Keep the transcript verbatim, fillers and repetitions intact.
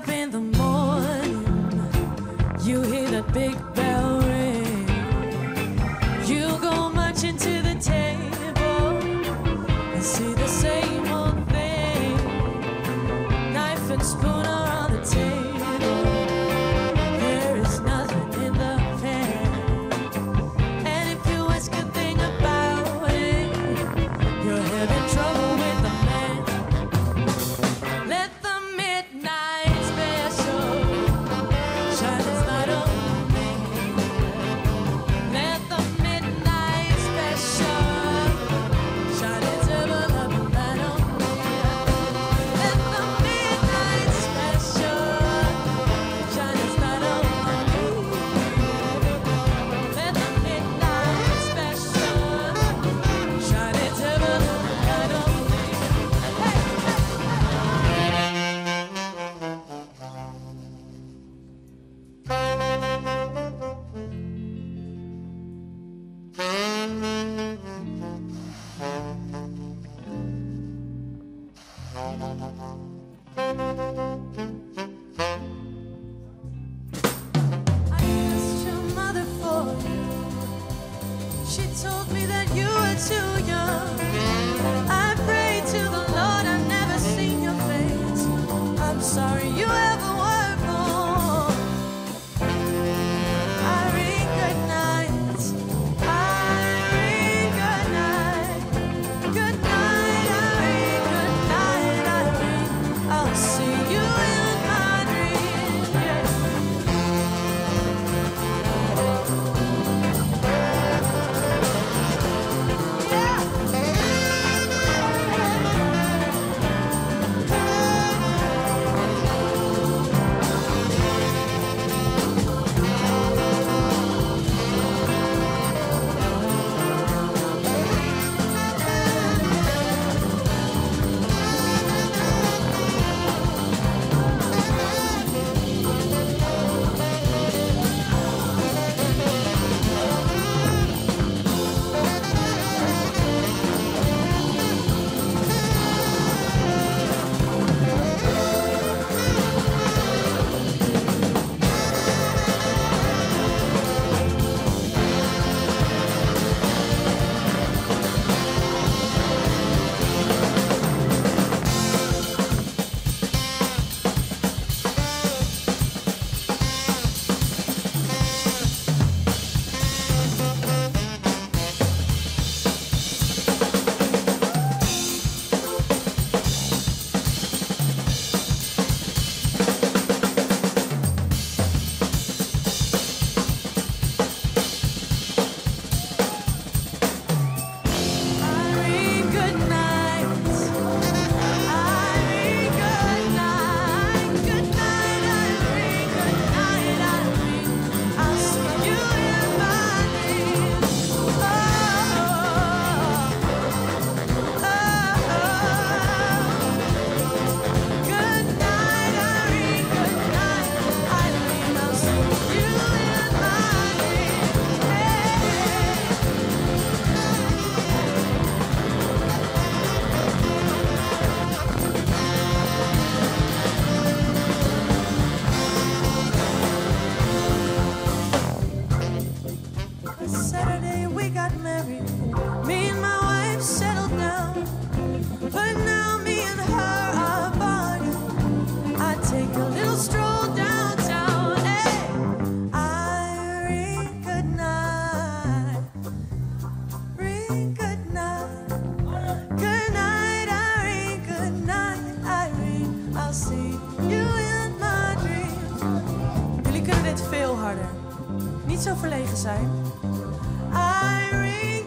up in the morning, you hear that big bell ring. You go marching to the table and see the same old thing. Knife and spoon are on the table. There is nothing in the pan. And if you ask a thing about it, you're having trouble with the man. Let the midnight special shine its light on me. Let the midnight special shine its ever loving light on me. Let the midnight special shine its light on me. Let the midnight special shine its ever loving light on me. Hey, hey. I asked your mother for you. She told me that you were too young. I prayed to the Lord, I've never seen your face. I'm sorry you ever were born. I recognize, I recognize. Good night, I recognize, I re- I'll see you in my dreams, yeah. I recognize, I recognize, good night, I recognize, I recognize, I'll see you in my dreams. Oh, oh, oh, good night, I recognize, I dream, I'll see you in my dreams. Hey. A Saturday we got married. Me and my wife settled down, but now me and her are bonded. I take a little stroll downtown. Hey, I ring good night, ring good night, good night. I ring good night, I ring. I'll see you in my dreams. Jullie kunnen dit veel harder. Niet zo verlegen zijn. I ring